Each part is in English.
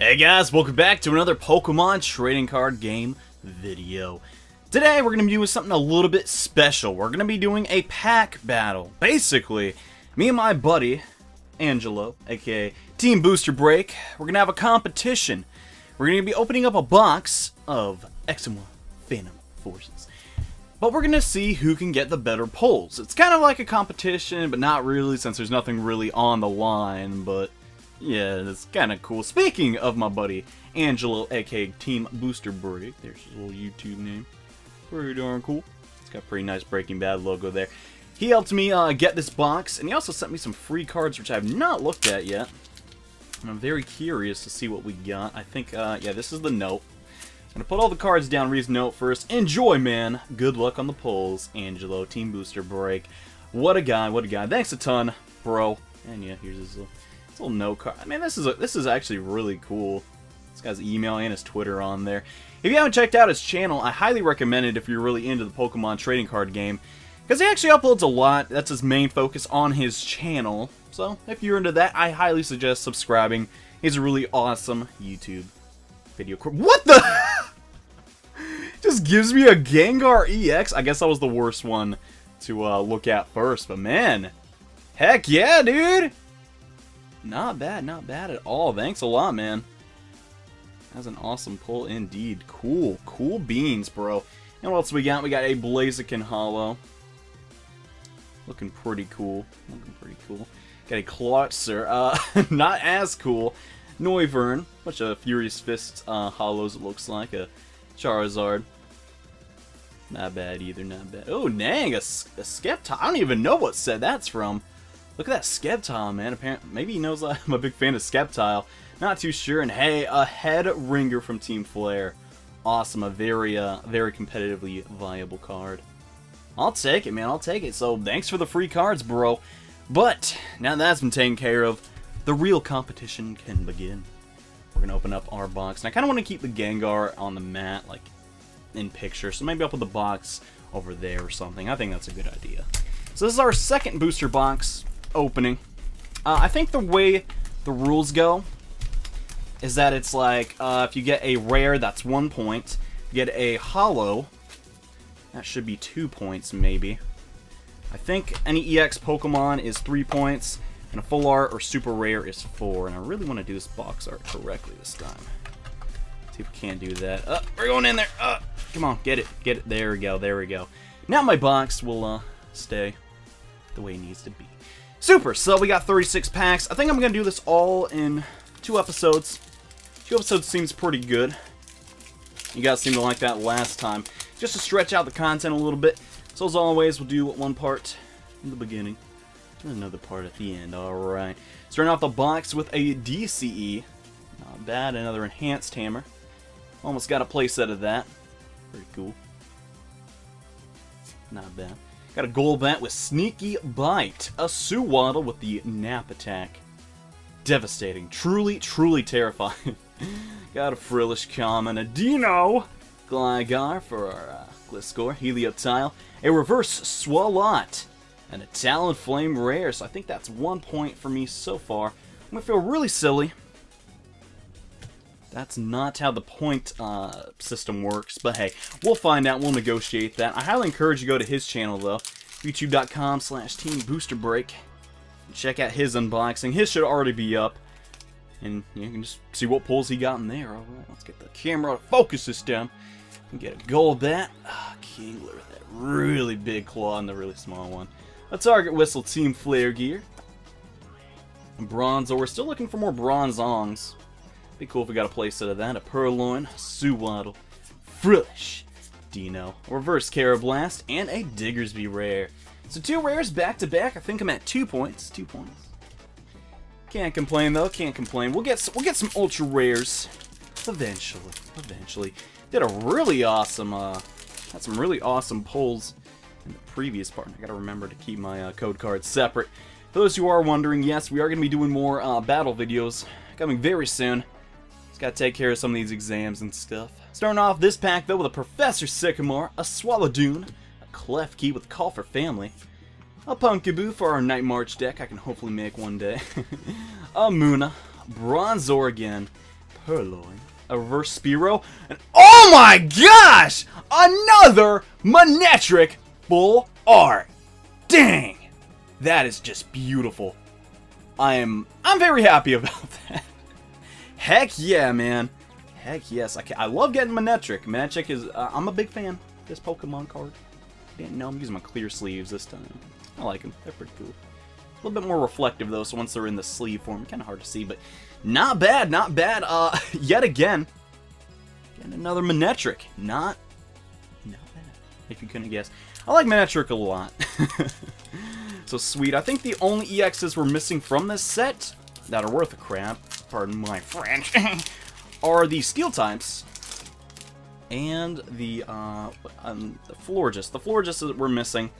Hey guys, welcome back to another Pokemon trading card game video. Today we're going to be doing something a little bit special. We're going to be doing a pack battle. Basically, me and my buddy, Angelo, aka Team Booster Break, we're going to have a competition. We're going to be opening up a box of XY Phantom Forces. But we're going to see who can get the better pulls. It's kind of like a competition, but not really since there's nothing really on the line, but... yeah, that's kind of cool. Speaking of my buddy, Angelo, aka Team Booster Break, there's his little YouTube name. Pretty darn cool. It's got a pretty nice Breaking Bad logo there. He helped me get this box, and he also sent me some free cards, which I have not looked at yet. And I'm very curious to see what we got. I think, yeah, this is the note. I'm going to put all the cards down, read his note first. Enjoy, man. Good luck on the polls, Angelo, Team Booster Break. What a guy, what a guy. Thanks a ton, bro. And yeah, here's his little... little note card. I mean, this is actually really cool. This guy's email and his Twitter on there. If you haven't checked out his channel, I highly recommend it if you're really into the Pokemon trading card game, because he actually uploads a lot. That's his main focus on his channel. So if you're into that, I highly suggest subscribing. He's a really awesome YouTube video. What the? Just gives me a Gengar EX. I guess that was the worst one to look at first, but man, heck yeah, dude. Not bad, not bad at all. Thanks a lot, man. That's an awesome pull indeed. Cool, cool beans, bro. And what else we got? We got a Blaziken Hollow. Looking pretty cool. Looking pretty cool. Got a Clawitzer. Not as cool. Noivern. Bunch of Furious Fists Hollows, it looks like. A Charizard. Not bad either, not bad. Oh, dang, a Sceptile. I don't even know what set that's from. Look at that Sceptile, man. Apparently, maybe he knows I'm a big fan of Sceptile. Not too sure. And hey, a Head Ringer from Team Flare. Awesome. A very, very competitively viable card. I'll take it, man. I'll take it. So thanks for the free cards, bro. But now that's been taken care of, the real competition can begin. We're going to open up our box. And I kind of want to keep the Gengar on the mat, like, in picture. So maybe I'll put the box over there or something. I think that's a good idea. So this is our second booster box opening. I think the way the rules go is that it's like if you get a rare, that's 1 point. You get a hollow, that should be 2 points maybe. I think any EX Pokemon is 3 points, and a full art or super rare is 4. And I really want to do this box art correctly this time. See if we can't do that. We're going in there. Come on, get it, get it. There we go, there we go. Now my box will stay the way it needs to be. Super, so we got 36 packs. I think I'm going to do this all in 2 episodes. 2 episodes seems pretty good. You guys seemed to like that last time. Just to stretch out the content a little bit. So as always, we'll do one part in the beginning and another part at the end. Alright. Starting off the box with a DCE. Not bad. Another Enhanced Hammer. Almost got a playset of that. Pretty cool. Not bad. Got a Golbat with Sneaky Bite, a Suwaddle with the Nap Attack. Devastating. Truly, truly terrifying. Got a Frillish Common, a Dino, Gligar for our Gliscor, Helioptile, a Reverse Swalot, and a Talonflame Rare. So I think that's 1 point for me so far. I'm going to feel really silly. That's not how the point system works, but hey, we'll find out. We'll negotiate that. I highly encourage you to go to his channel, though, youtube.com/teamboosterbreak. Check out his unboxing. His should already be up, and you can just see what pulls he got in there. All right, let's get the camera to focus this time. We get a Golbat. Ah, Kingler with that really big claw and the really small one. A Target Whistle Team Flare gear. And Bronzor. We're still looking for more Bronzongs. Be cool if we got a playset of that. A Purloin, Suwaddle, Frillish, Dino, Reverse Carablast, and a Diggersby Rare. So 2 rares back to back. I think I'm at 2 points. 2 points. Can't complain though. Can't complain. We'll get some ultra rares eventually. Eventually. Did a really awesome. Had some really awesome pulls in the previous part. I gotta remember to keep my code cards separate. For those who are wondering, yes, we are gonna be doing more battle videos coming very soon. Gotta take care of some of these exams and stuff. Starting off this pack though with a Professor Sycamore, a Swallowdoon, a Klefki with Call for Family, a Pumpkaboo for our Night March deck I can hopefully make one day, a Muna, Bronzor again, Purloin, a reverse Spearow, and oh my gosh! Another Manetric full art! Dang! That is just beautiful. I'm very happy about that. Heck yeah, man. Heck yes. I love getting Manetric. Manetric is... I'm a big fan of this Pokemon card. Didn't know. I'm using my clear sleeves this time. I like them. They're pretty cool. A little bit more reflective, though, so once they're in the sleeve form, kind of hard to see, but not bad, not bad. Yet again, getting another Manetric. Not bad, if you couldn't guess. I like Manetric a lot. So sweet. I think the only EXs we're missing from this set that are worth a crap, pardon my French, are the Steel types and the Florges. The Florges that we're missing.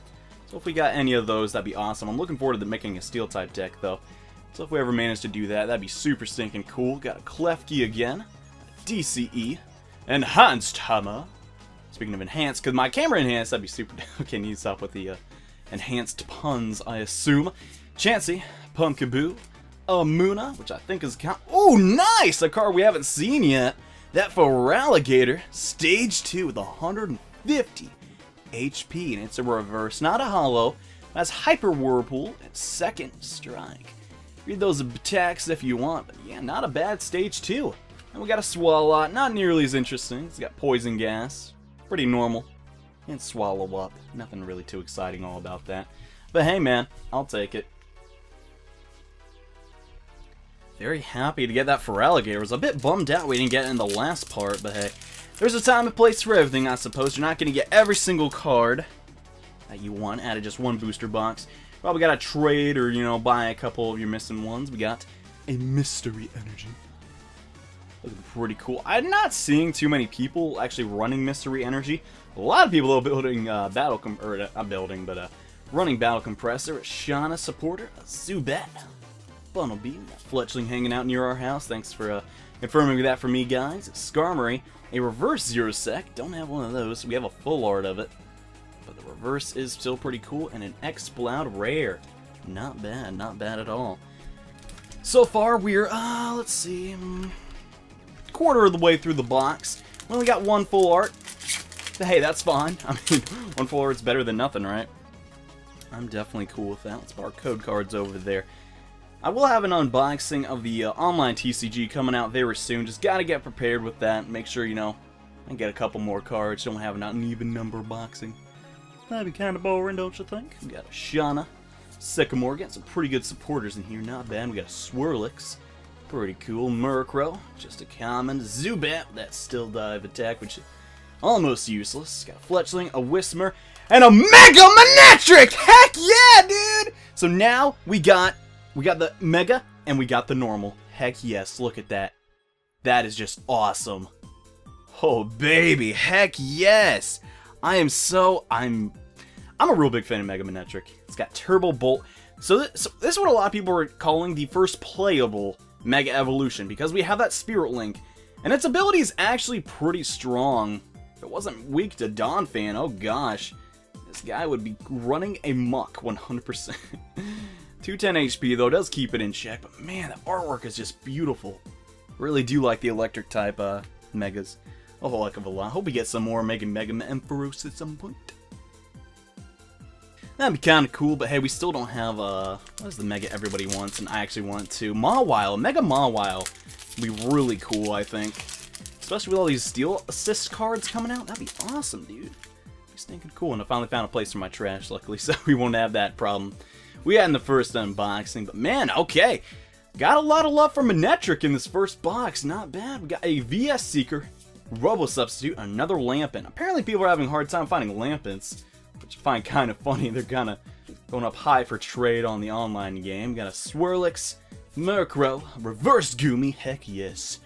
So if we got any of those, that'd be awesome. I'm looking forward to making a Steel type deck, though. So if we ever manage to do that, that'd be super stinking cool. Got a Klefki again, a DCE, Enhanced Hammer. Speaking of enhanced, because my camera enhanced, that'd be super. Okay, need to stop with the enhanced puns, I assume. Chansey, Pumpkaboo, Muna, which I think is oh, nice! A card we haven't seen yet. That Feraligatr, Stage 2 with 150 HP, and it's a reverse, not a holo. That's Hyper Whirlpool and Second Strike. Read those attacks if you want, but yeah, not a bad Stage 2. And we got a Suwaddle, not nearly as interesting. It's got Poison Gas, pretty normal. And Swallow Up. Nothing really too exciting all about that. But hey man, I'll take it. Very happy to get that Feraligatr. I was a bit bummed out we didn't get it in the last part, but hey. There's a time and place for everything, I suppose. You're not going to get every single card that you want out of just one booster box. Probably got to trade or, you know, buy a couple of your missing ones. We got a Mystery Energy. Looking pretty cool. I'm not seeing too many people actually running Mystery Energy. A lot of people are building running Battle Compressor, Shauna supporter, Zubat, Funnel Beam, Fletchling hanging out near our house. Thanks for confirming that for me, guys. Skarmory, a reverse Zero Sec. Don't have one of those. We have a full art of it, but the reverse is still pretty cool. And an X-Bloud rare. Not bad, not bad at all. So far, we're let's see, quarter of the way through the box. We only got one full art. Hey, that's fine. I mean, one full art's better than nothing, right? I'm definitely cool with that. Let's put our code cards over there. I will have an unboxing of the online TCG coming out very soon. Just gotta get prepared with that. Make sure, you know, I get a couple more cards. Don't have an uneven number boxing. That'd be kind of boring, don't you think? We got a Shauna, Sycamore. Got some pretty good supporters in here. Not bad. We got a Swirlix. Pretty cool. Murkrow. Just a common. Zubat. That still dive attack, which... almost useless. Got a Fletchling, a Whismur, and a Mega Manetric! Heck yeah, dude! So now we got the Mega and we got the normal. Heck yes, look at that. That is just awesome. Oh baby, heck yes! I'm a real big fan of Mega Manetric. It's got Turbo Bolt. So this is what a lot of people are calling the first playable Mega Evolution, because we have that Spirit Link. And its ability is actually pretty strong. If it wasn't weak to Don Fan, oh gosh, this guy would be running amok 100%. 210 HP though does keep it in check, but man, the artwork is just beautiful. Really do like the electric type megas a whole heck of a lot. Hope we get some more Mega Ampharos at some point. That'd be kind of cool, but hey, we still don't have what is the Mega everybody wants, and I actually want to Mawile, Mega Mawile. Be really cool, I think. Especially with all these Steel Assist cards coming out. That'd be awesome, dude. It's stinking cool. And I finally found a place for my trash, luckily, so we won't have that problem we had in the first unboxing. But man, okay. Got a lot of love for Manetric in this first box. Not bad. We got a VS Seeker, Robo Substitute, another Lampin. Apparently people are having a hard time finding Lampins, which I find kind of funny. They're kind of going up high for trade on the online game. Got a Swirlix, Murkrow, reverse Goomy, heck yes.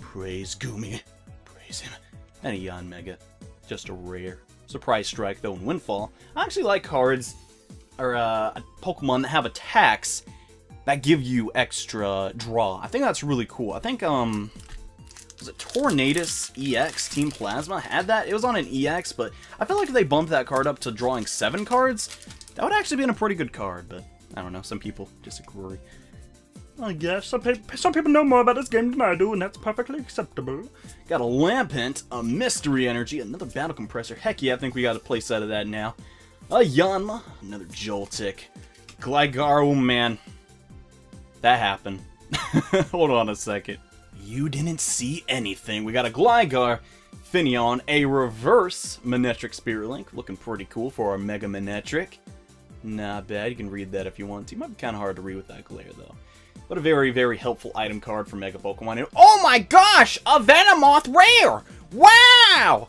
Praise Goomy. Praise him. And a Yon Mega. Just a rare. Surprise Strike, though, and Windfall. I actually like cards, or Pokemon that have attacks that give you extra draw. I think that's really cool. I think, was it Tornadus EX, Team Plasma had that? It was on an EX, but I feel like if they bumped that card up to drawing 7 cards, that would actually be a pretty good card, but I don't know. Some people disagree. I guess. Some people know more about this game than I do, and that's perfectly acceptable. Got a Lampent, a Mystery Energy, another Battle Compressor. Heck yeah, I think we got a place out of that now. A Yanma, another Joltik. Gligar, oh man. That happened. Hold on a second. You didn't see anything. We got a Gligar, Finneon, a reverse Manetric Spirit Link. Looking pretty cool for our Mega Manetric. Not bad. You can read that if you want to. It might be kind of hard to read with that glare, though. But a very, very helpful item card for Mega Pokemon. And oh my gosh! A Venomoth Rare! Wow!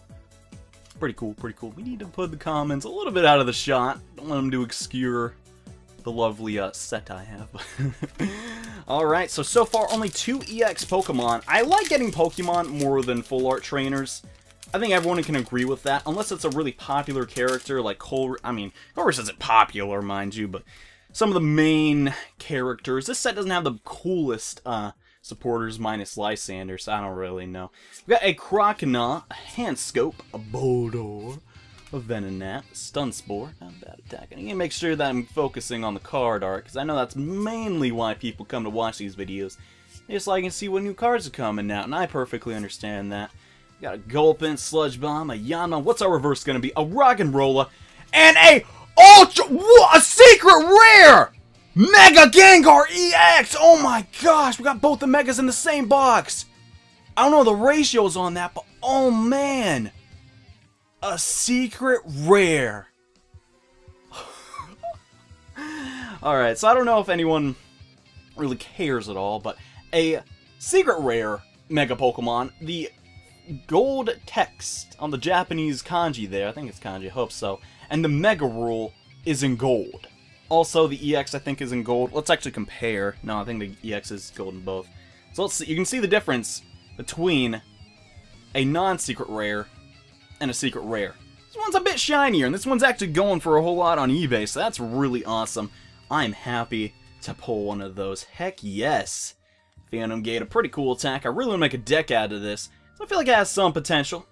Pretty cool, pretty cool. We need to put the comments a little bit out of the shot. Don't let them to obscure the lovely set I have. Alright, so far only 2 EX Pokemon. I like getting Pokemon more than full art trainers. I think everyone can agree with that, unless it's a really popular character like Colress. I mean, Colress isn't popular, mind you, but some of the main characters. This set doesn't have the coolest supporters minus Lysander, so I don't really know. We got a Croconaw, a Handscope, a Bulldor, a Venonat, a Stunspore, not a bad attack. And I'm gonna make sure that I'm focusing on the card art, because I know that's mainly why people come to watch these videos. They just like to see what new cards are coming out, and I perfectly understand that. We got a Gulpin, Sludge Bomb, a Yanma. What's our reverse gonna be? A Rock'n'Rolla, and a Ultra! What a secret rare! Mega Gengar EX! Oh my gosh, we got both the Megas in the same box! I don't know the ratios on that, but oh man! A secret rare! Alright, so I don't know if anyone really cares at all, but a secret rare Mega Pokemon, the gold text on the Japanese kanji there, I think it's kanji, I hope so. And the Mega Rule is in gold. Also, the EX, I think, is in gold. Let's actually compare. No, I think the EX is gold in both. So let's see. You can see the difference between a non-secret rare and a secret rare. This one's a bit shinier, and this one's actually going for a whole lot on eBay, so that's really awesome. I'm happy to pull one of those. Heck yes. Phantom Gate, a pretty cool attack. I really want to make a deck out of this, so I feel like it has some potential.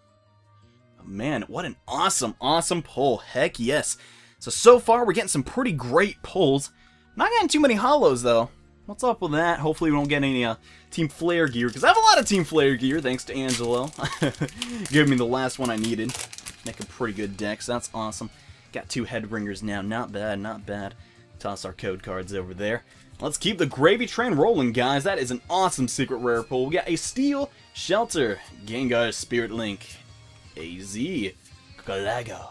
Man, what an awesome, awesome pull. Heck yes. So far, we're getting some pretty great pulls. Not getting too many holos, though. What's up with that? Hopefully we don't get any Team Flare gear, because I have a lot of Team Flare gear, thanks to Angelo. Gave me the last one I needed. Make a pretty good deck, so that's awesome. Got 2 Headbringers now. Not bad, not bad. Toss our code cards over there. Let's keep the gravy train rolling, guys. That is an awesome secret rare pull. We got a Steel Shelter, Gengar Spirit Link, AZ, Galaga,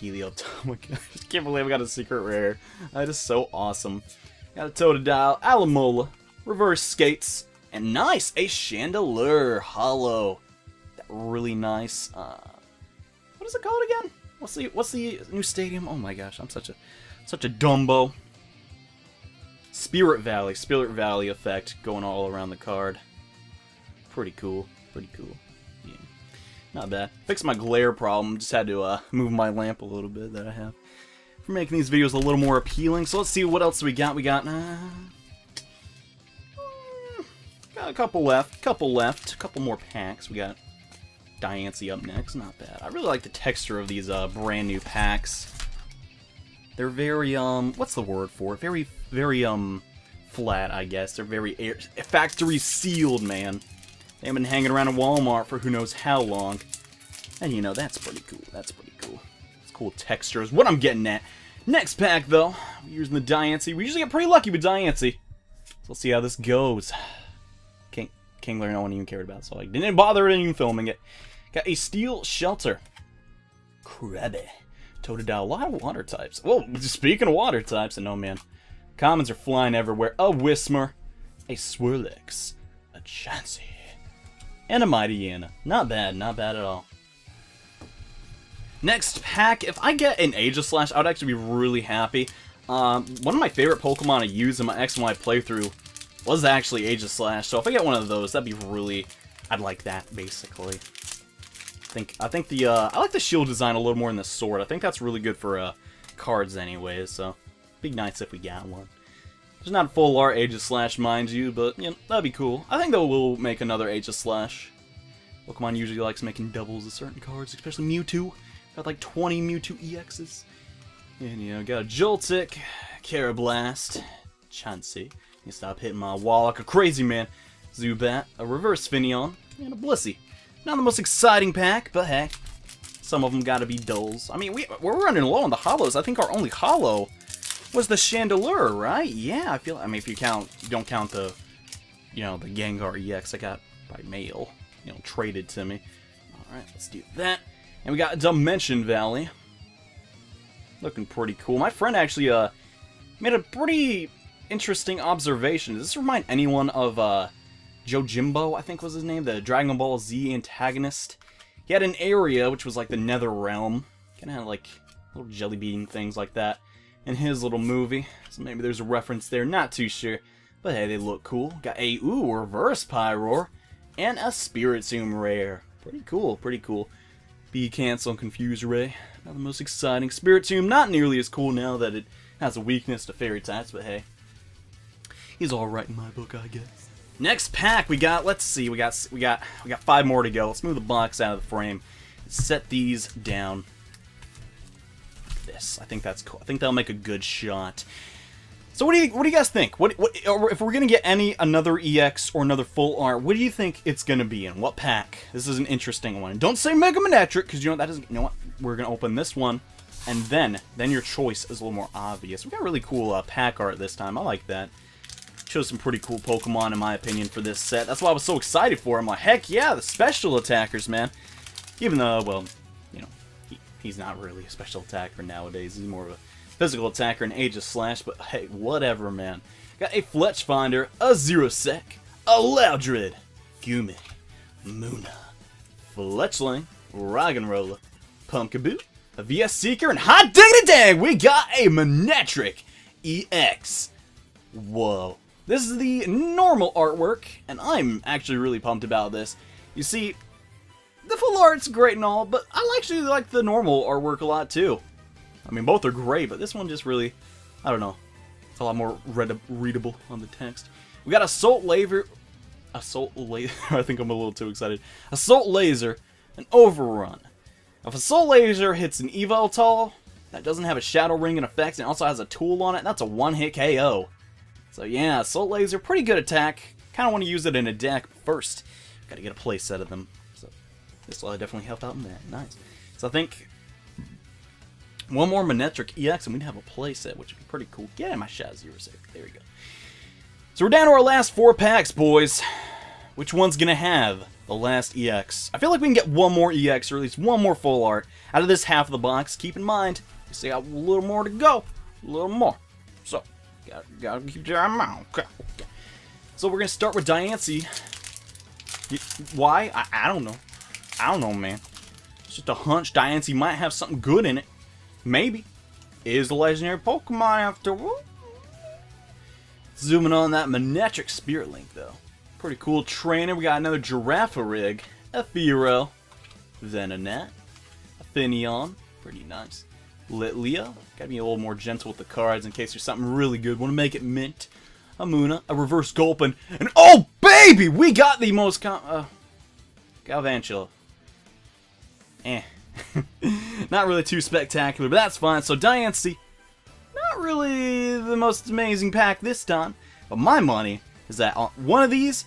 Helioptile. I just can't believe I got a secret rare. That is so awesome. Got a Totodile, Alamola, Reverse Skates, and nice, a Chandelure Hollow. That really nice. What is it called again? What's the new stadium? Oh my gosh, I'm such a dumbo. Spirit Valley effect going all around the card. Pretty cool. Pretty cool. Yeah. Not bad. Fixed my glare problem. Just had to move my lamp a little bit that I have. For making these videos a little more appealing. So let's see what else we got. We got, got a couple left. A couple more packs. We got Diancie up next. Not bad. I really like the texture of these brand new packs. They're very, what's the word for it? Very, very, flat, I guess. They're very factory sealed, man. They've been hanging around at Walmart for who knows how long. And you know, that's pretty cool. That's pretty cool. It's cool textures. What I'm getting at. Next pack, though. We're using the Diancie. We usually get pretty lucky with Diancie. So we'll see how this goes. Kingler, no one even cared about, so I didn't bother even filming it. Got a Steel Shelter. Crabby. Totodile. A lot of water types. Well, speaking of water types, and oh man. Commons are flying everywhere. A Whismur. A Swirlix. A Chansey. And a Mightyena. Not bad, not bad at all. Next pack, if I get an Aegislash, I would actually be really happy. One of my favorite Pokemon I used in my XY playthrough was actually Aegislash, so if I get one of those, that'd be really... I'd like that, basically. I think the... I like the shield design a little more than the sword. I think that's really good for cards anyways, so... Be nice if we got one. There's not a full art Aegislash, mind you, but you know, that'd be cool. I think that we'll make another Aegislash. Pokemon usually likes making doubles of certain cards, especially Mewtwo. Got like 20 Mewtwo EXs. And you know, got a Joltik, Carablast, Chansey, You stop hitting my wall like a crazy man. Zubat, a reverse Finneon, and a Blissey. Not the most exciting pack, but heck, some of them gotta be dulls. I mean, we're running low on the hollows. I think our only hollow was the Chandelure, right? Yeah, I feel. I mean, if you count, you don't count the, you know, the Gengar EX I got by mail, you know, traded to me. All right, let's do that. And we got Dimension Valley. Looking pretty cool. My friend actually made a pretty interesting observation. Does this remind anyone of Yojimbo, I think was his name, the Dragon Ball Z antagonist? He had an area which was like the Nether Realm, kind of had like little jelly bean things like that in his little movie. So maybe there's a reference there, not too sure. But hey, they look cool. Got a reverse Pyroar and a Spiritomb rare. Pretty cool, pretty cool. B cancel and confuse ray. Not the most exciting. Spiritomb, not nearly as cool now that it has a weakness to fairy types, but hey, he's all right in my book, I guess. Next pack we got, let's see, we got five more to go. Let's move the box out of the frame. Set these down. This, I think that's cool. I think that'll make a good shot. So what do you guys think? What if we're gonna get another EX or another full art? What do you think it's gonna be in? What pack? This is an interesting one. Don't say Mega Manetric, because you know that doesn't. You know what? We're gonna open this one, and then your choice is a little more obvious. We got really cool pack art this time. I like that. Chose some pretty cool Pokemon in my opinion for this set. That's why I was so excited for him. Like, heck yeah, the special attackers, man. Even though, well, you know, he's not really a special attacker nowadays. He's more of a physical attacker and Aegis Slash, but hey, whatever, man. Got a Fletch Finder, a Zerosek, a Loudred, Gumi, Muna, Fletchling, Roggenrola, Pumpkaboo, a VS Seeker, and hot diggity dang, we got a Manetric EX. Whoa. This is the normal artwork, and I'm actually really pumped about this. You see, the full art's great and all, but I actually like the normal artwork a lot too. I mean, both are great, but this one just really, I don't know, it's a lot more readable on the text. We got Assault Laser, I think I'm a little too excited. Assault Laser, an Overrun. If Assault Laser hits an Evoltal that doesn't have a Shadow Ring in effect and also has a tool on it, that's a one-hit KO. So yeah, Assault Laser, pretty good attack. Kind of want to use it in a deck first. Got to get a play set of them. So this will definitely help out in that. Nice. So I think one more Manetric EX and we'd have a play set, which would be pretty cool. Get in my Shazir's there. There we go. So we're down to our last four packs, boys. Which one's going to have the last EX? I feel like we can get one more EX or at least one more full art out of this half of the box. Keep in mind, we still got a little more to go. A little more. So gotta keep your mouth. Okay. So we're gonna start with Diancie. Why? I don't know. I don't know, man. It's just a hunch. Diancie might have something good in it. Maybe. It is a legendary Pokemon after all. Zooming on that Manetric Spirit Link though. Pretty cool trainer. We got another Girafarig, a Fearow, Venonat, a Finneon. Pretty nice. Litleo, gotta be a little more gentle with the cards in case there's something really good. Want to make it mint. A Muna, a reverse Gulpin, and oh baby, we got the most Galvantula. Not really too spectacular, but that's fine. So Diancie, not really the most amazing pack this time, but my money is that one of these,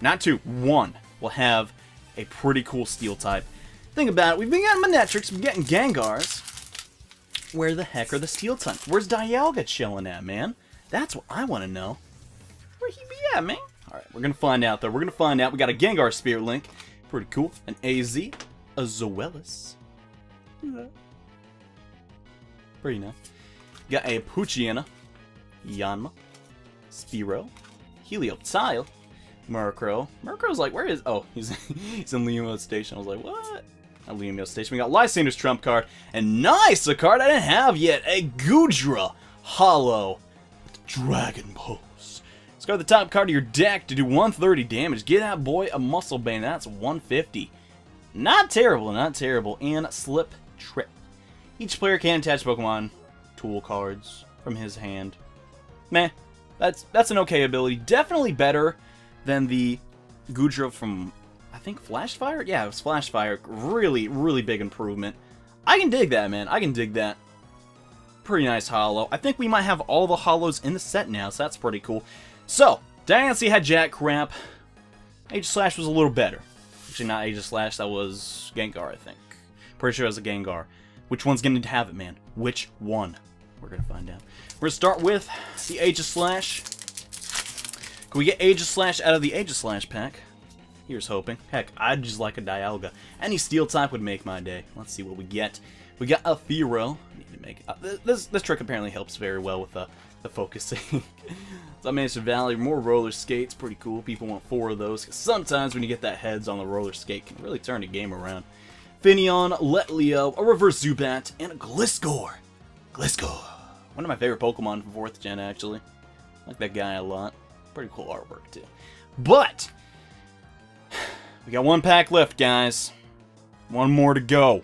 not two, one will have a pretty cool Steel type. Think about it, we've been getting Manetrics, we've been getting Gengars. Where the heck are the Steel Types? Where's Dialga chilling at, man? That's what I want to know. Where he be at, man? Alright, we're going to find out, though. We're going to find out. We got a Gengar Spirit Link. Pretty cool. An AZ. A Zoelis. Yeah. Pretty nice. Got a Poochyena. Yanma. Spearow. Helioptile. Murkrow. Murkrow's like, where is... Oh, he's in Leamo Station. I was like, what? Leamo Station. We got Lysander's trump card, and nice, a card I didn't have yet, a Goodra Hollow with Dragon Pulse. Discard the top card of your deck to do 130 damage. Get that boy a Muscle Band, that's 150. Not terrible, not terrible. And Slip Trip. Each player can attach Pokemon tool cards from his hand. Meh, that's an okay ability. Definitely better than the Goodra from, I think, Flashfire? Yeah, it was Flashfire. Really, really big improvement. I can dig that, man. I can dig that. pretty nice holo. I think we might have all the holos in the set now, so that's pretty cool. So, Dynasty had Jackcrap. Age Slash was a little better. Actually, not Age Slash, that was Gengar, I think. Pretty sure it was a Gengar. Which one's going to have it, man? Which one? We're going to find out. We're going to start with the Age Slash. Can we get Age Slash out of the Age Slash pack? Here's hoping. Heck, I'd just like a Dialga. Any Steel Type would make my day. Let's see what we get. We got a Fearow. Need to make this trick apparently helps very well with the focusing. So I managed to value more roller skates. Pretty cool. People want 4 of those. Sometimes when you get that heads on the roller skate, it can really turn the game around. Finneon, Letleo, a Reverse Zubat, and a Gliscor. Gliscor. One of my favorite Pokemon from 4th gen, actually. I like that guy a lot. Pretty cool artwork, too. But we got one pack left, guys. One more to go.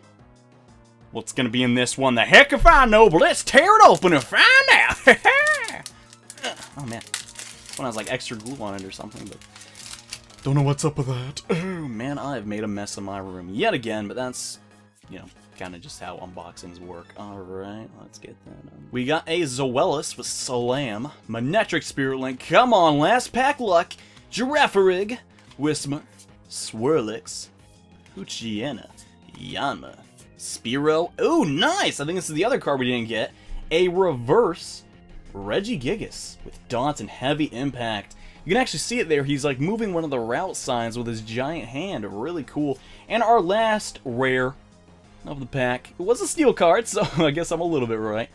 What's gonna be in this one? The heck if I know, but let's tear it open and find out! Oh man, when I was like extra glue on it or something, but don't know what's up with that. Oh man, I have made a mess of my room yet again, but that's, you know, kind of just how unboxings work. Alright, let's get that on. We got a Zoelis with Salam, Manetric Spirit Link, come on, last pack luck, Girafarig, Whismur, Swirlix, Uchiena, Yanma, Spearow. Oh, nice! I think this is the other card we didn't get. A reverse Regigigas with Daunt and Heavy Impact. You can actually see it there. He's like moving one of the route signs with his giant hand. Really cool. And our last rare of the pack. It was a steel card, so I guess I'm a little bit right.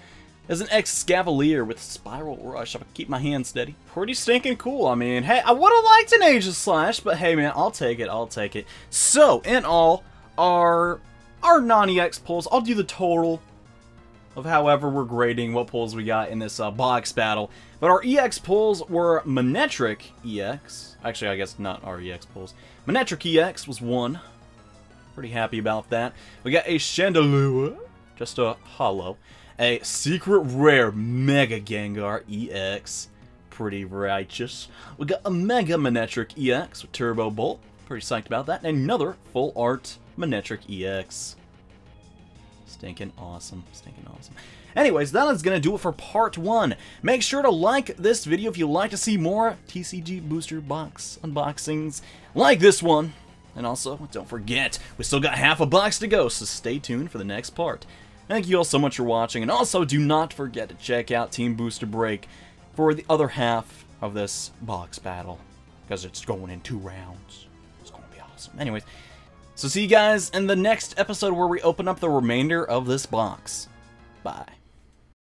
There's an Excavalier with Spiral Rush. I'm gonna keep my hand steady. Pretty stinking cool. I mean, hey, I would have liked an Age Slash, but hey, man, I'll take it. I'll take it. So, in all, our non-EX pulls, I'll do the total of however we're grading what pulls we got in this box battle. But our EX pulls were Manetric EX. Actually, I guess not our EX pulls. Manetric EX was one. Pretty happy about that. We got a Chandelure, just a holo. A Secret Rare Mega Gengar EX. Pretty righteous. We got a Mega Manetric EX with Turbo Bolt. Pretty psyched about that. And another full art Manetric EX. Stinking awesome. Stinking awesome. Anyways, that is going to do it for part 1. Make sure to like this video if you'd like to see more TCG Booster Box unboxings like this one. And also, don't forget, we still got half a box to go, so stay tuned for the next part. Thank you all so much for watching, and also do not forget to check out Team Booster Break for the other half of this box battle, because it's going in 2 rounds. It's going to be awesome. Anyways, so see you guys in the next episode where we open up the remainder of this box. Bye.